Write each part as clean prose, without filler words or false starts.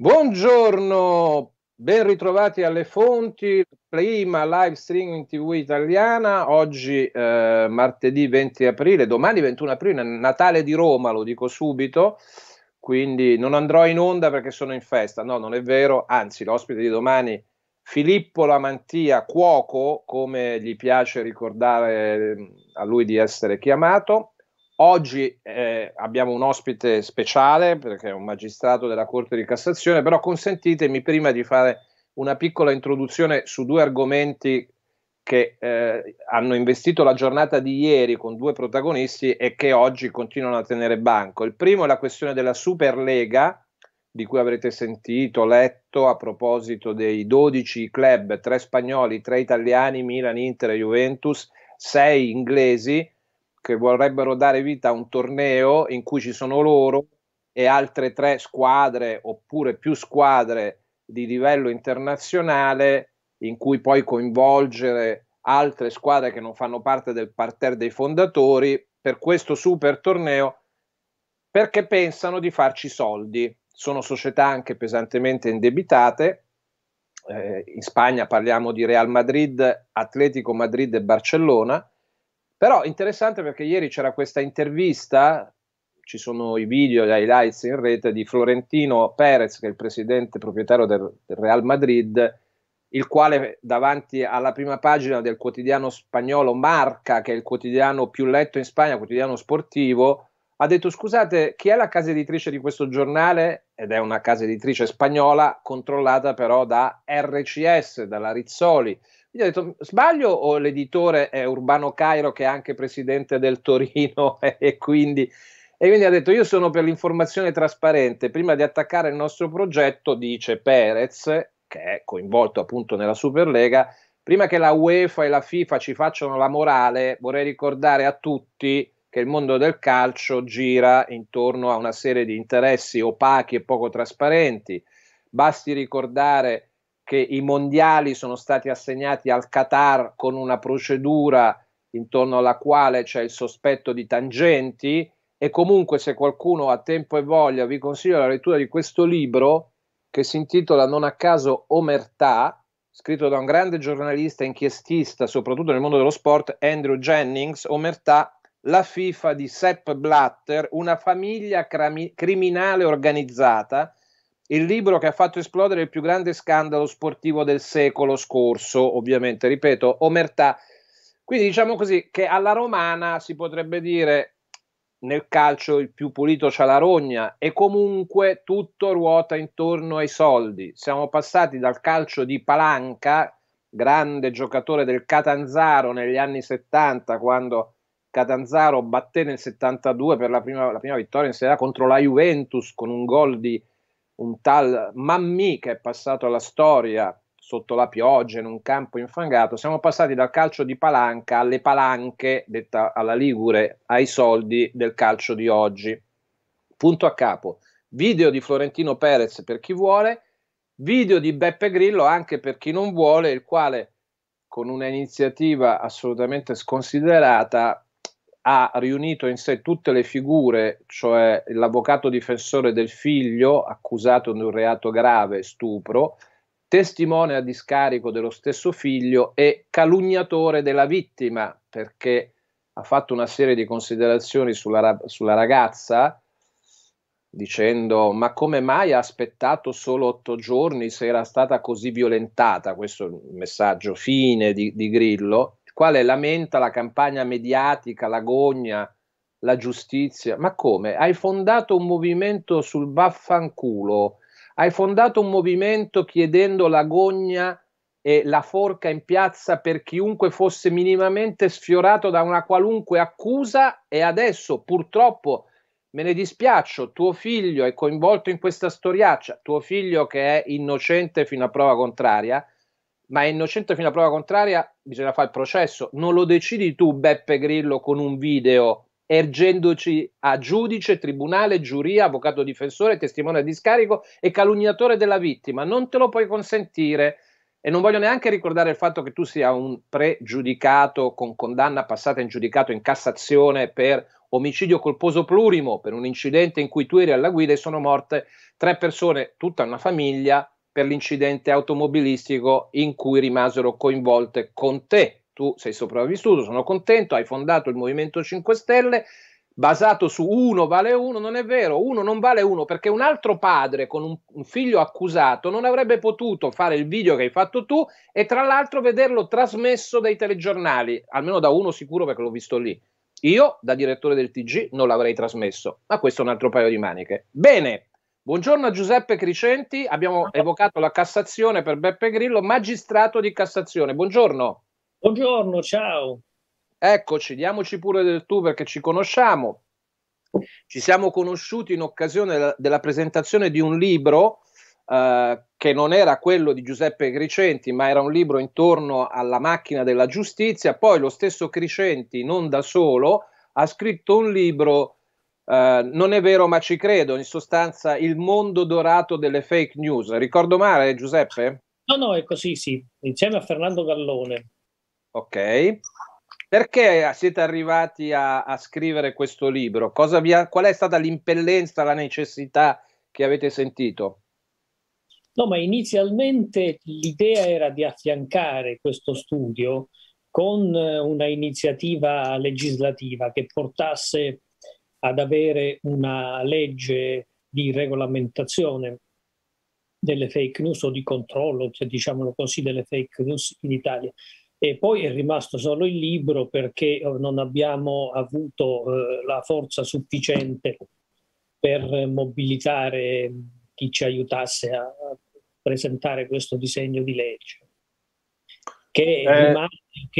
Buongiorno, ben ritrovati alle fonti, prima live streaming TV italiana, oggi martedì 20 aprile, domani 21 aprile, Natale di Roma, lo dico subito, quindi non andrò in onda perché sono in festa, no, non è vero, anzi l'ospite di domani Filippo Lamantia, cuoco, come gli piace ricordare a lui di essere chiamato. Oggi abbiamo un ospite speciale perché è un magistrato della Corte di Cassazione, però consentitemi prima di fare una piccola introduzione su due argomenti che hanno investito la giornata di ieri con due protagonisti e che oggi continuano a tenere banco. Il primo è la questione della Superlega, di cui avrete sentito, letto, a proposito dei 12 club, 3 spagnoli, 3 italiani, Milan, Inter e Juventus, 6 inglesi, che vorrebbero dare vita a un torneo in cui ci sono loro e altre 3 squadre oppure più squadre di livello internazionale, in cui poi coinvolgere altre squadre che non fanno parte del parterre dei fondatori per questo super torneo, perché pensano di farci soldi. Sono società anche pesantemente indebitate, in Spagna parliamo di Real Madrid, Atletico Madrid e Barcellona. Però interessante perché ieri c'era questa intervista, ci sono i video, gli highlights in rete, di Florentino Perez, che è il presidente proprietario del Real Madrid, il quale davanti alla prima pagina del quotidiano spagnolo Marca, che è il quotidiano più letto in Spagna, quotidiano sportivo, ha detto: scusate, chi è la casa editrice di questo giornale? Ed è una casa editrice spagnola controllata però da RCS, dalla Rizzoli. Gli ho detto: sbaglio o l'editore è Urbano Cairo, che è anche presidente del Torino? E quindi ha detto: io sono per l'informazione trasparente, prima di attaccare il nostro progetto, dice Perez, che è coinvolto appunto nella Superlega, prima che la UEFA e la FIFA ci facciano la morale, vorrei ricordare a tutti che il mondo del calcio gira intorno a una serie di interessi opachi e poco trasparenti. Basti ricordare che i mondiali sono stati assegnati al Qatar con una procedura intorno alla quale c'è il sospetto di tangenti, e comunque, se qualcuno ha tempo e voglia, vi consiglio la lettura di questo libro che si intitola non a caso Omertà, scritto da un grande giornalista inchiestista, soprattutto nel mondo dello sport, Andrew Jennings. Omertà, la FIFA di Sepp Blatter, una famiglia criminale organizzata. Il libro che ha fatto esplodere il più grande scandalo sportivo del secolo scorso, ovviamente, ripeto, Omertà. Quindi diciamo così che alla romana si potrebbe dire: nel calcio il più pulito c'ha la rogna, e comunque tutto ruota intorno ai soldi. Siamo passati dal calcio di Palanca, grande giocatore del Catanzaro negli anni 70, quando Catanzaro batté nel 72 per la prima vittoria in Serie A contro la Juventus con un gol di un tal Mammi, che è passato alla storia sotto la pioggia in un campo infangato. Siamo passati dal calcio di Palanca alle palanche, detta alla ligure, ai soldi del calcio di oggi. Punto a capo. Video di Florentino Perez per chi vuole, video di Beppe Grillo anche per chi non vuole, il quale con un'iniziativa assolutamente sconsiderata ha riunito in sé tutte le figure, cioè l'avvocato difensore del figlio accusato di un reato grave, stupro, testimone a discarico dello stesso figlio e calunniatore della vittima, perché ha fatto una serie di considerazioni sulla ragazza, dicendo: ma come mai ha aspettato solo 8 giorni se era stata così violentata? Questo è il messaggio fine di Grillo, quale lamenta la campagna mediatica, l'agonia, la giustizia. Ma come? Hai fondato un movimento sul vaffanculo, hai fondato un movimento chiedendo l'agonia e la forca in piazza per chiunque fosse minimamente sfiorato da una qualunque accusa, e adesso, purtroppo, me ne dispiaccio, tuo figlio è coinvolto in questa storiaccia, tuo figlio che è innocente fino a prova contraria. Ma è innocente fino a prova contraria, bisogna fare il processo, non lo decidi tu, Beppe Grillo, con un video, ergendoci a giudice, tribunale, giuria, avvocato difensore, testimone a discarico e calunniatore della vittima, non te lo puoi consentire. e non voglio neanche ricordare il fatto che tu sia un pregiudicato con condanna passata in giudicato in Cassazione per omicidio colposo plurimo, per un incidente in cui tu eri alla guida e sono morte 3 persone, tutta una famiglia, per l'incidente automobilistico in cui rimasero coinvolte con te. Tu sei sopravvissuto, sono contento, hai fondato il Movimento 5 Stelle, basato su uno vale uno, non è vero, uno non vale uno, perché un altro padre con un figlio accusato non avrebbe potuto fare il video che hai fatto tu e tra l'altro vederlo trasmesso dai telegiornali, almeno da uno sicuro perché l'ho visto lì. Io, da direttore del TG, non l'avrei trasmesso, ma questo è un altro paio di maniche. Bene, buongiorno a Giuseppe Cricenti, abbiamo evocato la Cassazione per Beppe Grillo, magistrato di Cassazione, buongiorno. Buongiorno, ciao. Eccoci, diamoci pure del tu perché ci conosciamo, ci siamo conosciuti in occasione della presentazione di un libro che non era quello di Giuseppe Cricenti ma era un libro intorno alla macchina della giustizia, poi lo stesso Cricenti non da solo ha scritto un libro, non è vero ma ci credo, in sostanza il mondo dorato delle fake news, ricordo male Giuseppe? No no è così sì, insieme a Fernando Gallone. Ok. Perché siete arrivati a scrivere questo libro? Cosa vi ha, qual è stata l'impellenza, la necessità che avete sentito? No, ma inizialmente l'idea era di affiancare questo studio con una iniziativa legislativa che portasse ad avere una legge di regolamentazione delle fake news o di controllo, diciamolo così, delle fake news in Italia. E poi è rimasto solo il libro perché non abbiamo avuto la forza sufficiente per mobilitare chi ci aiutasse a presentare questo disegno di legge che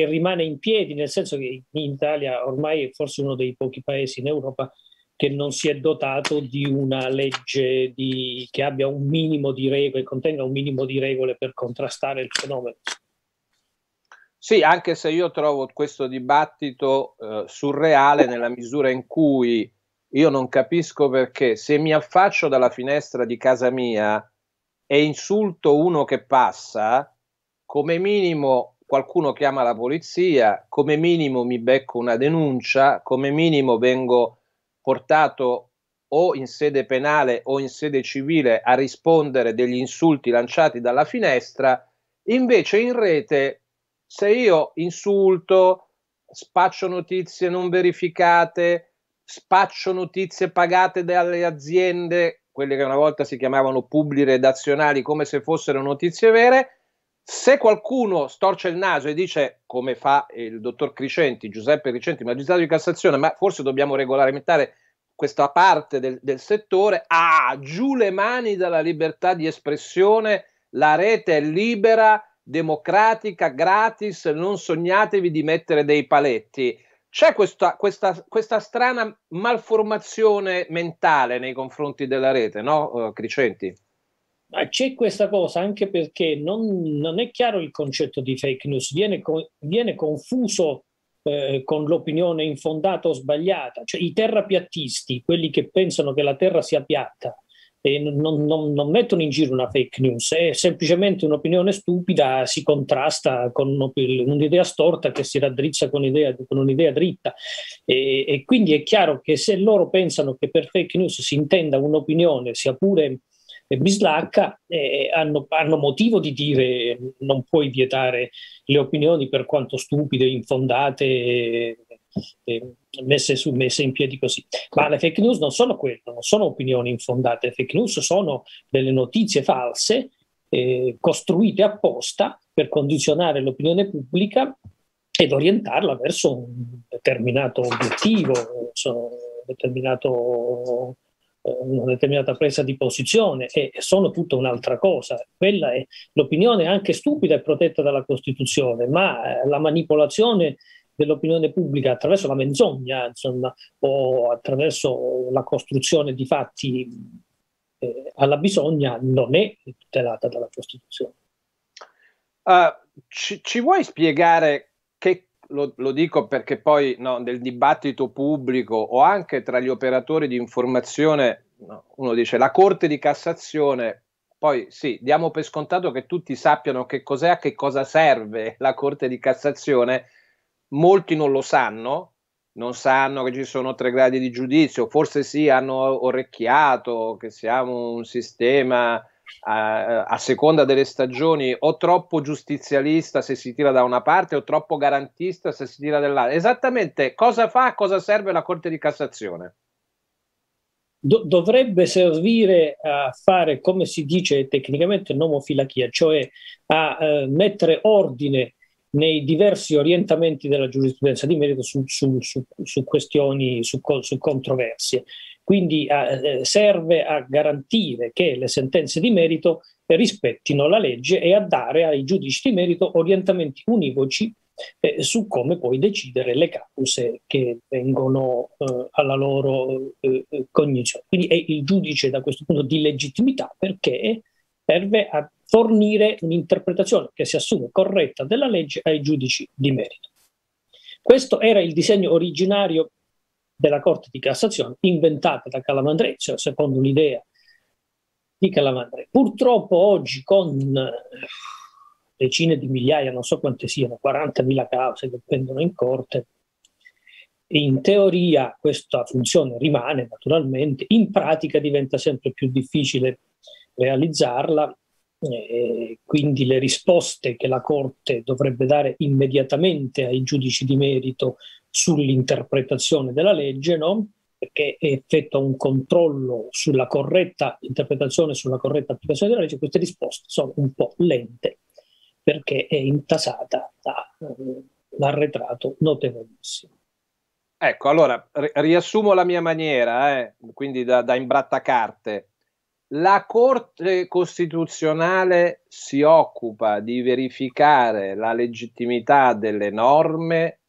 rimane in piedi, nel senso che in Italia ormai è forse uno dei pochi paesi in Europa che non si è dotato di una legge che abbia un minimo di regole, contenga un minimo di regole per contrastare il fenomeno. Sì, anche se io trovo questo dibattito surreale nella misura in cui io non capisco perché se mi affaccio dalla finestra di casa mia e insulto uno che passa, come minimo qualcuno chiama la polizia, come minimo mi becco una denuncia, come minimo vengo portato o in sede penale o in sede civile a rispondere degli insulti lanciati dalla finestra, invece in rete se io insulto, spaccio notizie non verificate, spaccio notizie pagate dalle aziende, quelle che una volta si chiamavano pubbliredazionali, come se fossero notizie vere, se qualcuno storce il naso e dice, come fa il dottor Cricenti, Giuseppe Cricenti, magistrato di Cassazione, ma forse dobbiamo regolamentare questa parte del settore, giù le mani dalla libertà di espressione, la rete è libera, democratica, gratis, non sognatevi di mettere dei paletti. C'è questa strana malformazione mentale nei confronti della rete, no Cricenti? C'è questa cosa anche perché non è chiaro il concetto di fake news, viene confuso con l'opinione infondata o sbagliata, cioè i terrapiattisti, quelli che pensano che la terra sia piatta, e non mettono in giro una fake news, è semplicemente un'opinione stupida, si contrasta con un'idea storta che si raddrizza con un'idea dritta e quindi è chiaro che se loro pensano che per fake news si intenda un'opinione sia pure bislacca, hanno motivo di dire non puoi vietare le opinioni per quanto stupide, infondate, messe in piedi così, ma le fake news non sono quello, non sono opinioni infondate, le fake news sono delle notizie false costruite apposta per condizionare l'opinione pubblica ed orientarla verso un determinato obiettivo, una determinata presa di posizione, e sono tutta un'altra cosa. Quella è l'opinione anche stupida e protetta dalla Costituzione, ma la manipolazione dell'opinione pubblica attraverso la menzogna, insomma, o attraverso la costruzione di fatti alla bisogna non è tutelata dalla Costituzione. Ci vuoi spiegare che, lo dico perché poi nel dibattito pubblico o anche tra gli operatori di informazione uno dice la Corte di Cassazione Poi sì, diamo per scontato che tutti sappiano che cos'è, a che cosa serve la Corte di Cassazione. Molti non lo sanno, non sanno che ci sono 3 gradi di giudizio, forse sì, hanno orecchiato che siamo un sistema a seconda delle stagioni, o troppo giustizialista se si tira da una parte, o troppo garantista se si tira dall'altra. Esattamente cosa fa, cosa serve la Corte di Cassazione? Dovrebbe servire a fare, come si dice tecnicamente, nomofilachia, cioè a mettere ordine nei diversi orientamenti della giurisprudenza di merito su questioni, su controversie. Quindi serve a garantire che le sentenze di merito rispettino la legge e a dare ai giudici di merito orientamenti univoci su come poi decidere le cause che vengono alla loro cognizione. Quindi è il giudice, da questo punto, di legittimità, perché serve a fornire un'interpretazione che si assume corretta della legge ai giudici di merito. Questo era il disegno originario della Corte di Cassazione, inventata da Calamandrei, cioè secondo l'idea di Calamandrei. Purtroppo oggi, con decine di migliaia, non so quante siano, 40.000 cause che pendono in corte, in teoria questa funzione rimane naturalmente, in pratica diventa sempre più difficile realizzarla, e quindi le risposte che la Corte dovrebbe dare immediatamente ai giudici di merito sull'interpretazione della legge, no? Perché effettua un controllo sulla corretta interpretazione, sulla corretta applicazione della legge, queste risposte sono un po' lente, perché è intasata da un arretrato notevolissimo. Ecco, allora riassumo la mia maniera, quindi da imbrattacarte. La Corte Costituzionale si occupa di verificare la legittimità delle norme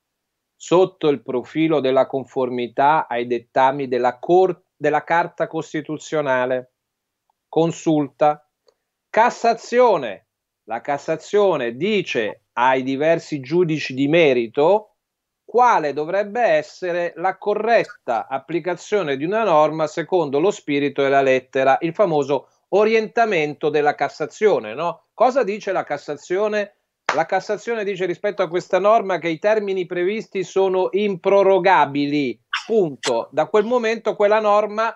sotto il profilo della conformità ai dettami della Carta Costituzionale. Consulta. Cassazione. La Cassazione dice ai diversi giudici di merito quale dovrebbe essere la corretta applicazione di una norma secondo lo spirito e la lettera, il famoso orientamento della Cassazione, no? Cosa dice la Cassazione? La Cassazione dice rispetto a questa norma che i termini previsti sono improrogabili, punto. Da quel momento quella norma,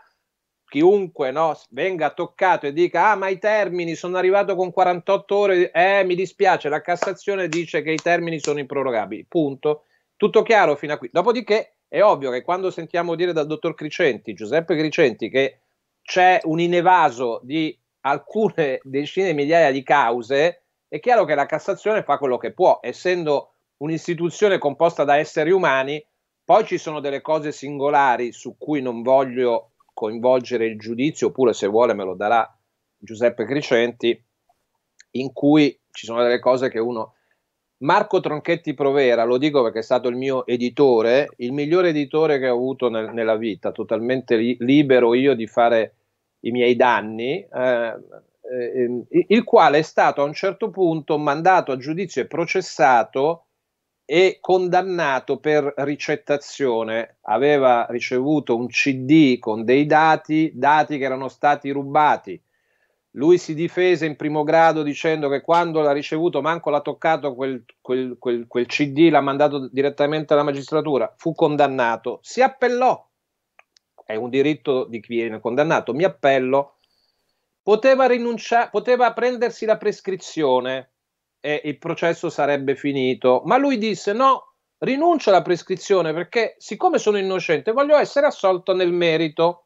chiunque, no, venga toccato e dica ah ma i termini, sono arrivato con 48 ore, mi dispiace, la Cassazione dice che i termini sono improrogabili, punto. Tutto chiaro fino a qui. Dopodiché è ovvio che quando sentiamo dire dal dottor Cricenti, Giuseppe Cricenti, che c'è un inevaso di alcune decine di migliaia di cause, è chiaro che la Cassazione fa quello che può, essendo un'istituzione composta da esseri umani. Poi ci sono delle cose singolari su cui non voglio coinvolgere il giudizio, oppure se vuole me lo darà Giuseppe Cricenti, in cui ci sono delle cose che uno... Marco Tronchetti Provera, lo dico perché è stato il mio editore, il migliore editore che ho avuto nella vita, totalmente libero io di fare i miei danni, il quale è stato a un certo punto mandato a giudizio e processato e condannato per ricettazione. Aveva ricevuto un CD con dei dati che erano stati rubati. Lui si difese in primo grado dicendo che quando l'ha ricevuto manco l'ha toccato quel CD, l'ha mandato direttamente alla magistratura. Fu condannato, si appellò, è un diritto di chi viene condannato, mi appello, poteva rinunciare, poteva prendersi la prescrizione e il processo sarebbe finito, ma lui disse no, rinuncio alla prescrizione perché siccome sono innocente voglio essere assolto nel merito.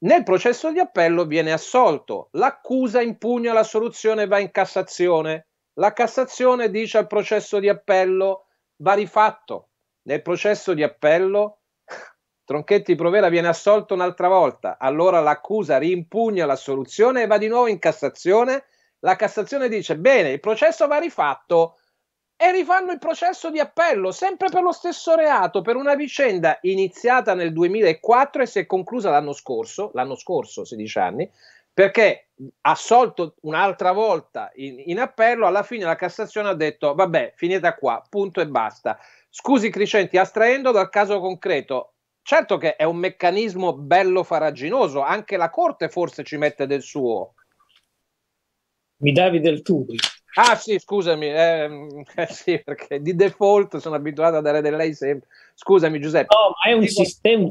Nel processo di appello viene assolto, l'accusa impugna la soluzione e va in Cassazione, la Cassazione dice al processo di appello va rifatto, nel processo di appello Tronchetti Provera viene assolto un'altra volta, allora l'accusa rimpugna la soluzione e va di nuovo in Cassazione, la Cassazione dice bene, il processo va rifatto e rifanno il processo di appello, sempre per lo stesso reato, per una vicenda iniziata nel 2004 e si è conclusa l'anno scorso, 16 anni, perché assolto un'altra volta in appello, alla fine la Cassazione ha detto vabbè, finita qua, punto e basta. Scusi Cricenti, astraendo dal caso concreto, certo che è un meccanismo bello farraginoso, anche la Corte forse ci mette del suo. Mi davi del tu. Ah sì, scusami, sì, perché di default sono abituato a dare del lei sempre. Scusami Giuseppe. No, ma è un sistema,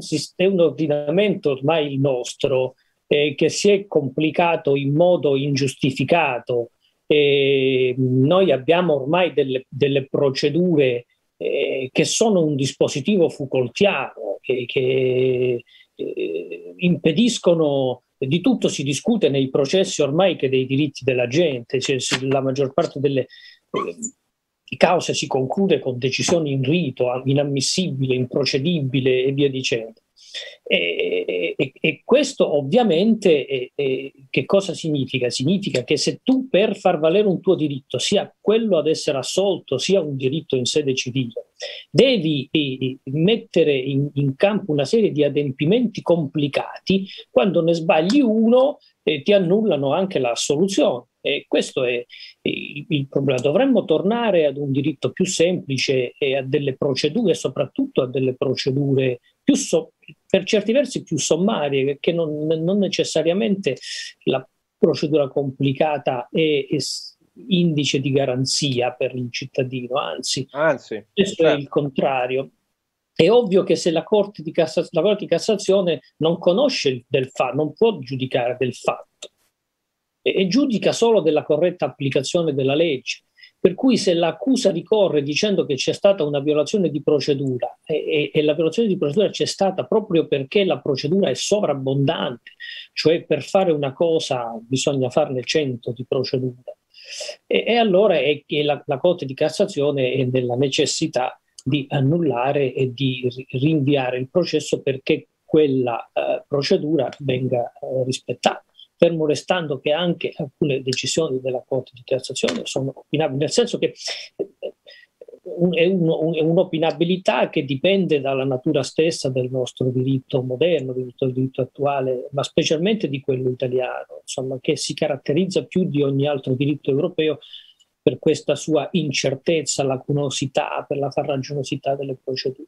un ordinamento ormai il nostro, che si è complicato in modo ingiustificato. Noi abbiamo ormai delle procedure che sono un dispositivo Foucaultiano, che impediscono. Di tutto si discute nei processi ormai che dei diritti della gente, cioè, la maggior parte delle cause si conclude con decisioni in rito, inammissibile, improcedibile e via dicendo. E questo ovviamente che cosa significa? Significa che se tu per far valere un tuo diritto, sia quello ad essere assolto, sia un diritto in sede civile, devi mettere in campo una serie di adempimenti complicati, quando ne sbagli uno ti annullano anche l'assoluzione. E questo è il problema. Dovremmo tornare ad un diritto più semplice e a delle procedure, soprattutto a delle procedure più per certi versi più sommarie, perché non necessariamente la procedura complicata è indice di garanzia per il cittadino, anzi questo certo. È il contrario. È ovvio che se la Corte di Cassazione non conosce del fatto, non può giudicare del fatto e giudica solo della corretta applicazione della legge, per cui se l'accusa ricorre dicendo che c'è stata una violazione di procedura e la violazione di procedura c'è stata proprio perché la procedura è sovrabbondante, cioè per fare una cosa bisogna farne 100 di procedura, e allora è che la Corte di Cassazione è nella necessità di annullare e di rinviare il processo perché quella procedura venga rispettata, fermo restando che anche alcune decisioni della Corte di Cassazione sono opinabili, nel senso che è un'opinabilità che dipende dalla natura stessa del nostro diritto moderno, del diritto attuale, ma specialmente di quello italiano, insomma, che si caratterizza più di ogni altro diritto europeo per questa sua incertezza, lacunosità, per la farraginosità delle procedure.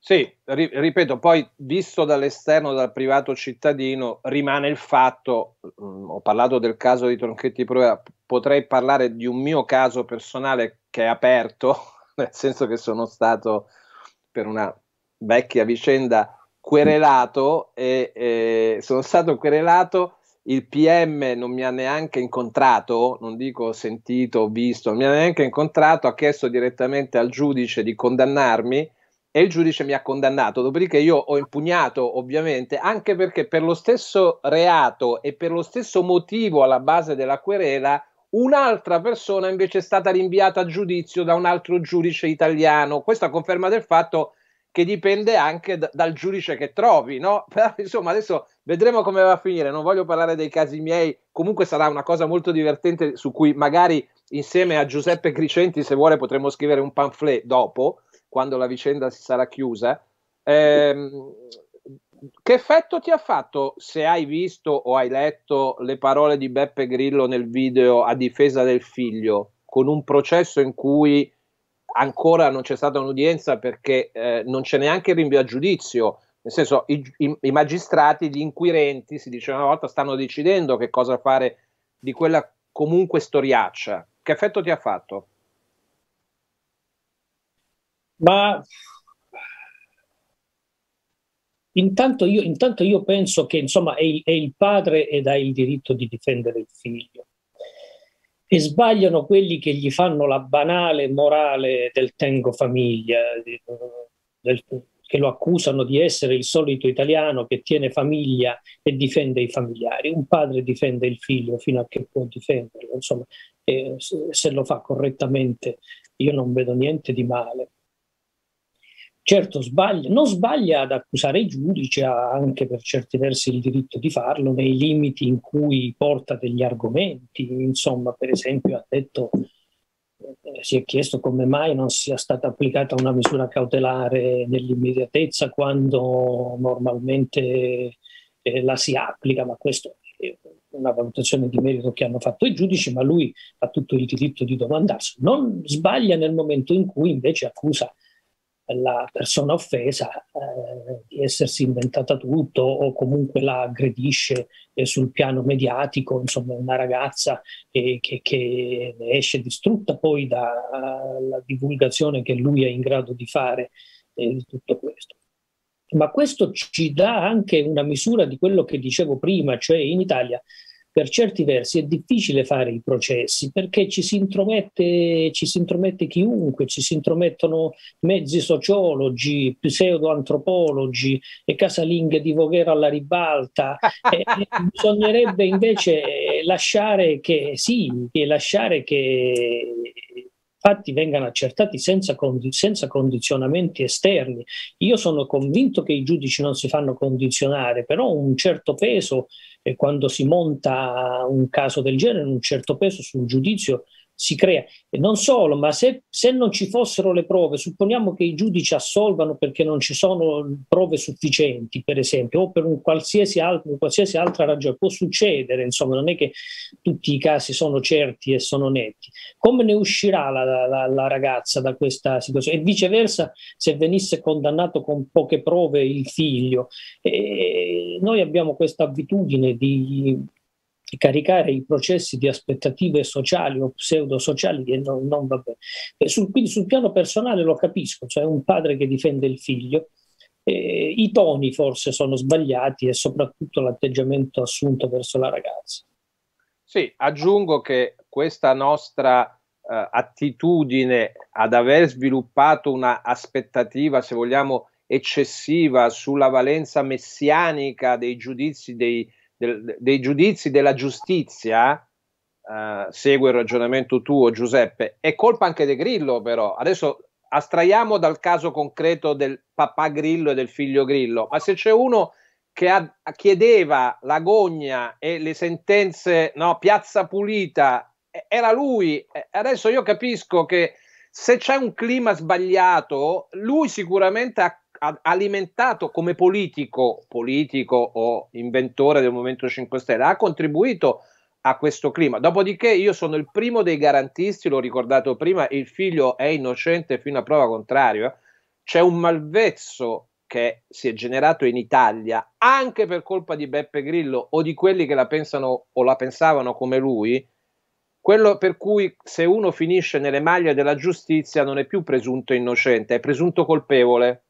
Sì, ripeto, poi visto dall'esterno, dal privato cittadino, rimane il fatto, ho parlato del caso di Tronchetti Provera, potrei parlare di un mio caso personale che è aperto, nel senso che sono stato per una vecchia vicenda querelato e sono stato querelato, il PM non mi ha neanche incontrato, non dico sentito, visto, non mi ha neanche incontrato, ha chiesto direttamente al giudice di condannarmi e il giudice mi ha condannato, dopodiché io ho impugnato ovviamente, anche perché per lo stesso reato e per lo stesso motivo alla base della querela un'altra persona invece è stata rinviata a giudizio da un altro giudice italiano. Questa conferma del fatto che dipende anche dal giudice che trovi, no? Però, insomma, adesso vedremo come va a finire, non voglio parlare dei casi miei, comunque sarà una cosa molto divertente su cui magari insieme a Giuseppe Cricenti, se vuole, potremo scrivere un pamphlet dopo, quando la vicenda si sarà chiusa. Che effetto ti ha fatto, se hai visto o hai letto, le parole di Beppe Grillo nel video a difesa del figlio, con un processo in cui ancora non c'è stata un'udienza perché non c'è neanche il rinvio a giudizio, nel senso i magistrati, gli inquirenti, si diceva una volta, stanno decidendo che cosa fare di quella comunque storiaccia. Che effetto ti ha fatto? Ma intanto io penso che, insomma, è il padre ed ha il diritto di difendere il figlio, e sbagliano quelli che gli fanno la banale morale del tengo famiglia, che lo accusano di essere il solito italiano che tiene famiglia e difende i familiari. Un padre difende il figlio fino a che può difenderlo, insomma, se lo fa correttamente io non vedo niente di male. Certo, non sbaglia ad accusare i giudici, ha anche per certi versi il diritto di farlo, nei limiti in cui porta degli argomenti. Insomma, per esempio, ha detto, si è chiesto come mai non sia stata applicata una misura cautelare nell'immediatezza quando normalmente la si applica, ma questo è una valutazione di merito che hanno fatto i giudici, ma lui ha tutto il diritto di domandarsi. Non sbaglia nel momento in cui invece accusa la persona offesa di essersi inventata tutto, o comunque la aggredisce sul piano mediatico. Insomma, una ragazza che esce distrutta poi dalla divulgazione che lui è in grado di fare di tutto questo. Ma questo ci dà anche una misura di quello che dicevo prima, cioè in Italia per certi versi è difficile fare i processi, perché ci si intromette chiunque, ci si intromettono mezzi sociologi, pseudoantropologi e casalinghe di Voghera alla ribalta. Bisognerebbe invece lasciare che fatti vengano accertati senza condizionamenti esterni. Io sono convinto che i giudici non si fanno condizionare, però un certo peso, quando si monta un caso del genere, un certo peso sul giudizio si crea. E non solo, ma se non ci fossero le prove, supponiamo che i giudici assolvano perché non ci sono prove sufficienti, per esempio, o per qualsiasi altra ragione, può succedere, insomma, non è che tutti i casi sono certi e sono netti. Come ne uscirà la ragazza da questa situazione? E viceversa, se venisse condannato con poche prove il figlio. Noi abbiamo questa abitudine di caricare i processi di aspettative sociali o pseudosociali, che non va bene. Quindi sul piano personale lo capisco, cioè un padre che difende il figlio, i toni forse sono sbagliati e soprattutto l'atteggiamento assunto verso la ragazza. Sì, aggiungo che questa nostra attitudine ad aver sviluppato una aspettativa, se vogliamo, eccessiva sulla valenza messianica dei giudizi della giustizia, segue il ragionamento tuo, Giuseppe, è colpa anche di Grillo. Però adesso astraiamo dal caso concreto del papà Grillo e del figlio Grillo, ma se c'è uno che chiedeva l'agonia e le sentenze, no, piazza pulita, era lui. Adesso io capisco che se c'è un clima sbagliato, lui sicuramente ha alimentato come politico o inventore del Movimento 5 Stelle, ha contribuito a questo clima. Dopodiché io sono il primo dei garantisti, l'ho ricordato prima, il figlio è innocente fino a prova contraria. C'è un malvezzo che si è generato in Italia anche per colpa di Beppe Grillo o di quelli che la pensano o la pensavano come lui, quello per cui se uno finisce nelle maglie della giustizia non è più presunto innocente, è presunto colpevole.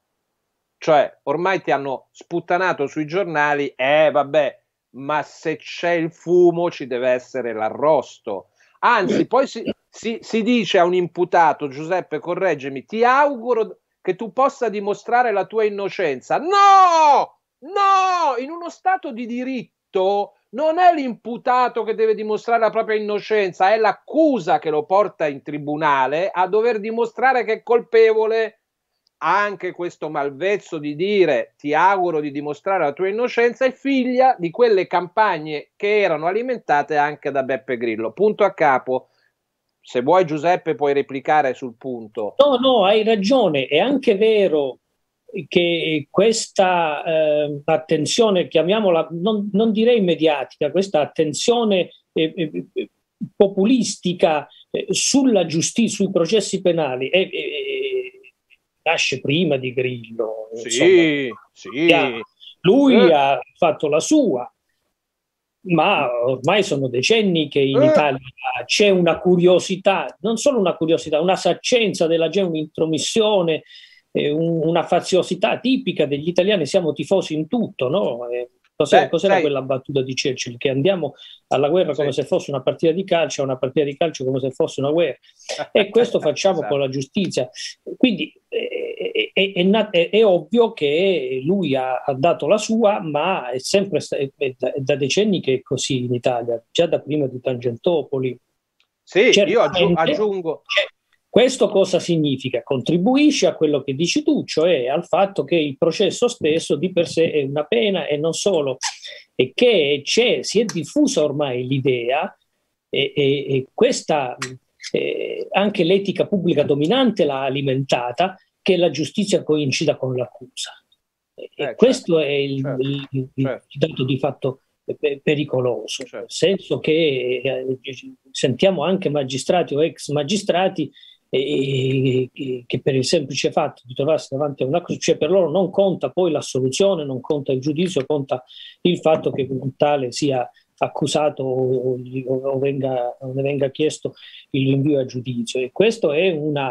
Cioè, ormai ti hanno sputtanato sui giornali, vabbè, ma se c'è il fumo ci deve essere l'arrosto. Anzi, poi si dice a un imputato, Giuseppe, correggimi, ti auguro che tu possa dimostrare la tua innocenza. No! No! In uno stato di diritto non è l'imputato che deve dimostrare la propria innocenza, è l'accusa che lo porta in tribunale a dover dimostrare che è colpevole. Anche questo malvezzo di dire ti auguro di dimostrare la tua innocenza è figlia di quelle campagne che erano alimentate anche da Beppe Grillo. Punto a capo. Se vuoi, Giuseppe, puoi replicare sul punto. No, hai ragione. È anche vero che questa attenzione, chiamiamola, non direi mediatica, questa attenzione populistica sulla giustizia, sui processi penali nasce prima di Grillo, sì, insomma, sì. Lui ha fatto la sua, ma ormai sono decenni che in Italia c'è una curiosità, non solo una curiosità, una saccenza della gente, un'intromissione, una faziosità tipica degli italiani, siamo tifosi in tutto, no? Cos'era quella battuta di Churchill? Che andiamo alla guerra come se fosse una partita di calcio, una partita di calcio come se fosse una guerra. E questo facciamo con la giustizia. Quindi è ovvio che lui ha dato la sua, ma è sempre da decenni che è così in Italia, già da prima di Tangentopoli. Sì, certamente, io aggiungo... Questo cosa significa? Contribuisce a quello che dici tu, cioè al fatto che il processo stesso di per sé è una pena, e non solo, e che si è diffusa ormai l'idea, e questa anche l'etica pubblica dominante l'ha alimentata, che la giustizia coincida con l'accusa. Questo è il dato di fatto pericoloso, nel senso che sentiamo anche magistrati o ex magistrati e che per il semplice fatto di trovarsi davanti a una cosa, cioè per loro non conta poi l'assoluzione, non conta il giudizio, conta il fatto che un tale sia accusato o ne venga chiesto il rinvio a giudizio, e questo è una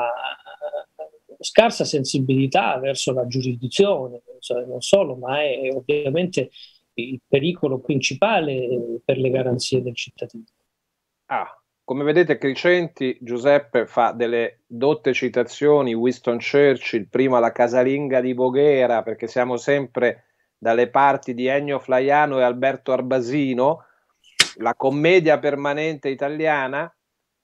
scarsa sensibilità verso la giurisdizione, non solo, ma è ovviamente il pericolo principale per le garanzie del cittadino. Come vedete, Cricenti, Giuseppe fa delle dotte citazioni, Winston Churchill, prima la casalinga di Voghera, perché siamo sempre dalle parti di Ennio Flaiano e Alberto Arbasino, la commedia permanente italiana.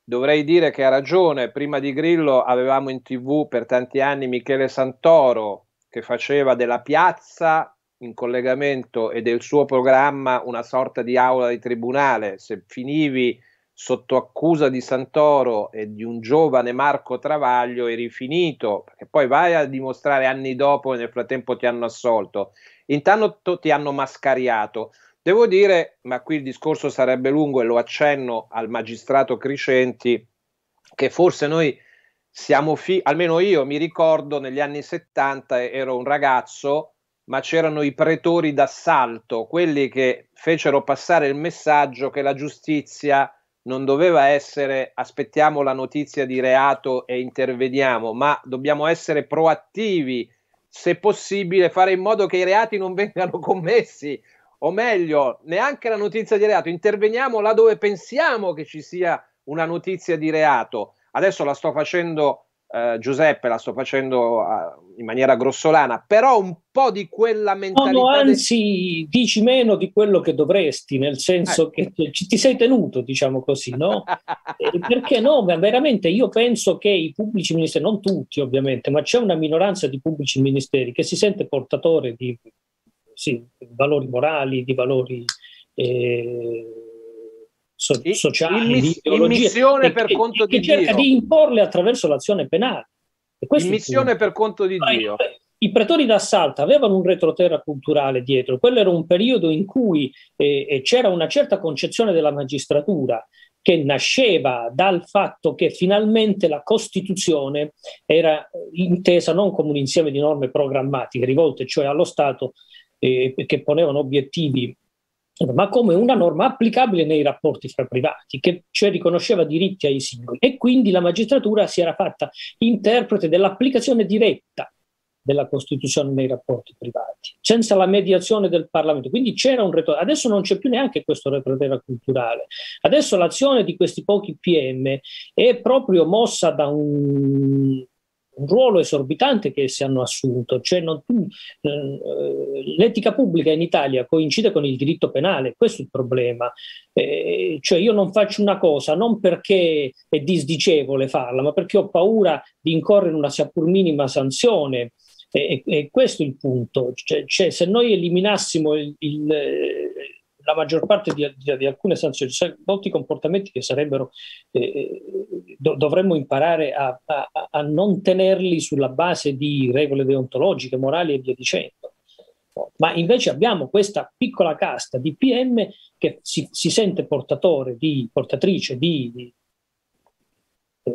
Dovrei dire che ha ragione, prima di Grillo avevamo in TV per tanti anni Michele Santoro, che faceva della piazza in collegamento e del suo programma una sorta di aula di tribunale. Se finivi sotto accusa di Santoro e di un giovane Marco Travaglio eri finito, perché poi vai a dimostrare anni dopo e nel frattempo ti hanno assolto, intanto ti hanno mascariato. Devo dire, ma qui il discorso sarebbe lungo e lo accenno al magistrato Cricenti, che forse noi siamo, almeno io mi ricordo, negli anni 70 ero un ragazzo, ma c'erano i pretori d'assalto, quelli che fecero passare il messaggio che la giustizia non doveva essere aspettiamo la notizia di reato e interveniamo, ma dobbiamo essere proattivi, se possibile fare in modo che i reati non vengano commessi, o meglio, neanche la notizia di reato, interveniamo laddove pensiamo che ci sia una notizia di reato. Adesso la sto facendo, Giuseppe, la sto facendo in maniera grossolana, però un po' di quella mentalità... No, anzi, dici meno di quello che dovresti, nel senso che ti sei tenuto, diciamo così, no? Perché no, ma veramente io penso che i pubblici ministeri, non tutti ovviamente, ma c'è una minoranza di pubblici ministeri che si sente portatore di... Sì, valori morali, di valori sociali, di ideologie, per conto di Dio, che cerca di imporle attraverso l'azione penale. In missione per conto di Dio. I pretori d'assalto avevano un retroterra culturale dietro, quello era un periodo in cui c'era una certa concezione della magistratura che nasceva dal fatto che finalmente la Costituzione era intesa non come un insieme di norme programmatiche rivolte cioè allo Stato, che ponevano obiettivi, ma come una norma applicabile nei rapporti fra privati, che cioè riconosceva diritti ai singoli, e quindi la magistratura si era fatta interprete dell'applicazione diretta della Costituzione nei rapporti privati, senza la mediazione del Parlamento. Quindi c'era un retorno, adesso non c'è più neanche questo retroterra culturale, adesso l'azione di questi pochi PM è proprio mossa da un ruolo esorbitante che essi hanno assunto, cioè l'etica pubblica in Italia coincide con il diritto penale, questo è il problema, cioè io non faccio una cosa non perché è disdicevole farla, ma perché ho paura di incorrere in una sia pur minima sanzione, e questo è il punto, cioè se noi eliminassimo la maggior parte di alcune sanzioni, molti comportamenti che sarebbero, dovremmo imparare a non tenerli sulla base di regole deontologiche, morali e via dicendo. Ma invece abbiamo questa piccola casta di PM che si sente portatrice di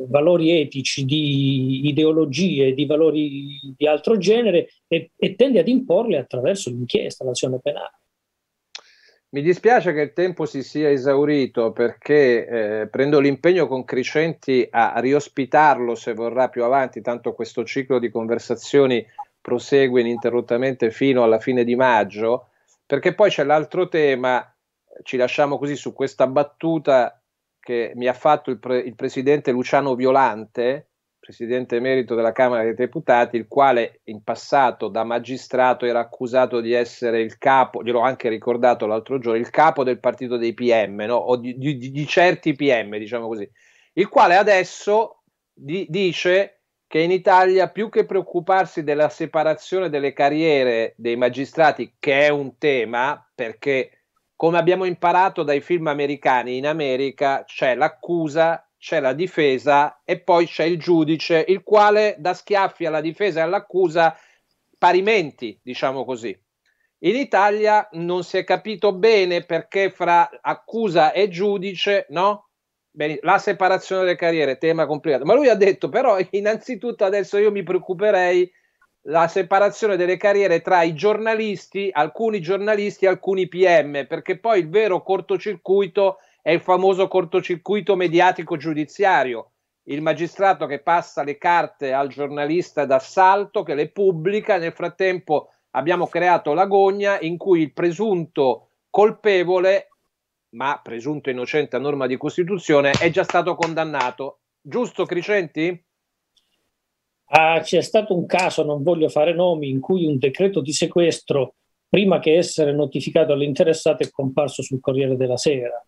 valori etici, di ideologie, di valori di altro genere, e tende ad imporli attraverso l'inchiesta, l'azione penale. Mi dispiace che il tempo si sia esaurito, perché prendo l'impegno con Cricenti a riospitarlo se vorrà più avanti, tanto questo ciclo di conversazioni prosegue ininterrottamente fino alla fine di maggio, perché poi c'è l'altro tema, ci lasciamo così su questa battuta che mi ha fatto il presidente Luciano Violante, presidente emerito della Camera dei Deputati, il quale in passato da magistrato era accusato di essere il capo, gliel'ho anche ricordato l'altro giorno, il capo del partito dei PM, no? O di certi PM, diciamo così, il quale adesso dice che in Italia, più che preoccuparsi della separazione delle carriere dei magistrati, che è un tema, perché come abbiamo imparato dai film americani, in America c'è l'accusa, c'è la difesa e poi c'è il giudice, il quale dà schiaffi alla difesa e all'accusa parimenti, diciamo così. In Italia non si è capito bene perché fra accusa e giudice, no? la separazione delle carriere, tema complicato, ma lui ha detto però innanzitutto adesso io mi preoccuperei la separazione delle carriere tra i giornalisti, alcuni PM, perché poi il vero cortocircuito è il famoso cortocircuito mediatico giudiziario, il magistrato che passa le carte al giornalista d'assalto, che le pubblica, nel frattempo abbiamo creato l'agonia in cui il presunto colpevole, ma presunto innocente a norma di Costituzione, è già stato condannato. Giusto, Cricenti? Ah, c'è stato un caso, non voglio fare nomi, in cui un decreto di sequestro, prima che essere notificato all'interessato, è comparso sul Corriere della Sera.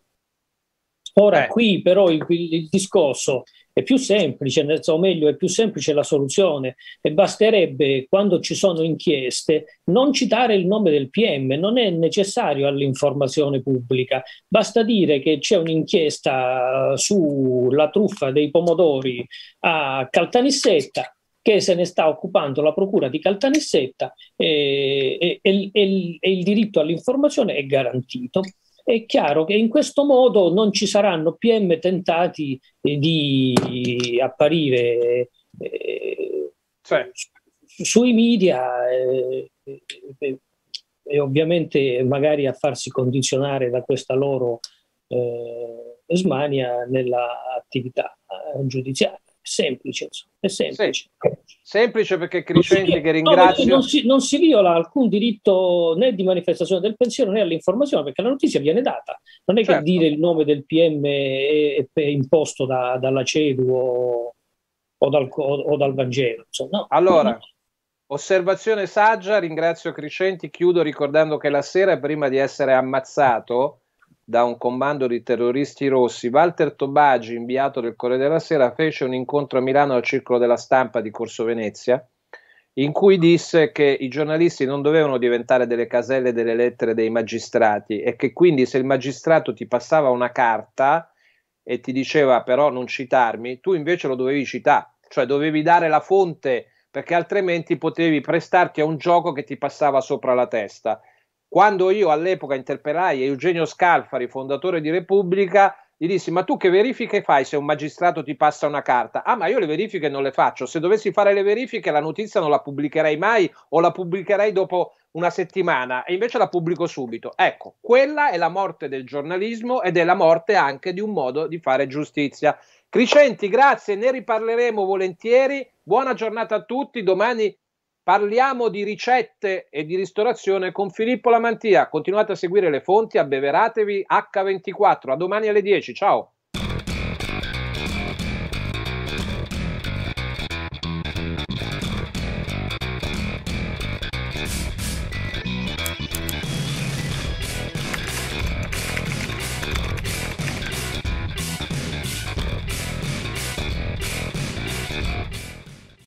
Ora qui però il discorso è più semplice, o meglio è più semplice la soluzione, e basterebbe, quando ci sono inchieste, non citare il nome del PM, non è necessario all'informazione pubblica, basta dire che c'è un'inchiesta sulla truffa dei pomodori a Caltanissetta, che se ne sta occupando la procura di Caltanissetta, e il diritto all'informazione è garantito. È chiaro che in questo modo non ci saranno PM tentati di apparire sui media e ovviamente magari a farsi condizionare da questa loro smania nell'attività giudiziaria. Semplice, insomma, è semplice. Sì, semplice perché Cricenti, che ringrazio, no, non si viola alcun diritto né di manifestazione del pensiero né all'informazione, perché la notizia viene data, non è che dire il nome del PM è imposto dalla CEDU o dal Vangelo, insomma, no. Allora, osservazione saggia, ringrazio Cricenti, chiudo ricordando che la sera prima di essere ammazzato da un comando di terroristi rossi, Walter Tobagi, inviato del Corriere della Sera, fece un incontro a Milano al Circolo della Stampa di Corso Venezia, in cui disse che i giornalisti non dovevano diventare delle caselle delle lettere dei magistrati e che quindi se il magistrato ti passava una carta e ti diceva però non citarmi, tu invece lo dovevi citare, cioè dovevi dare la fonte, perché altrimenti potevi prestarti a un gioco che ti passava sopra la testa. Quando io all'epoca interpellai Eugenio Scalfari, fondatore di Repubblica, gli dissi: ma tu che verifiche fai se un magistrato ti passa una carta? Ah, ma io le verifiche non le faccio, se dovessi fare le verifiche la notizia non la pubblicherei mai o la pubblicherei dopo una settimana e invece la pubblico subito. Ecco, quella è la morte del giornalismo ed è la morte anche di un modo di fare giustizia. Cricenti, grazie, ne riparleremo volentieri, buona giornata a tutti, domani parliamo di ricette e di ristorazione con Filippo Lamantia. Continuate a seguire le fonti, abbeveratevi H24. A domani alle 10. Ciao.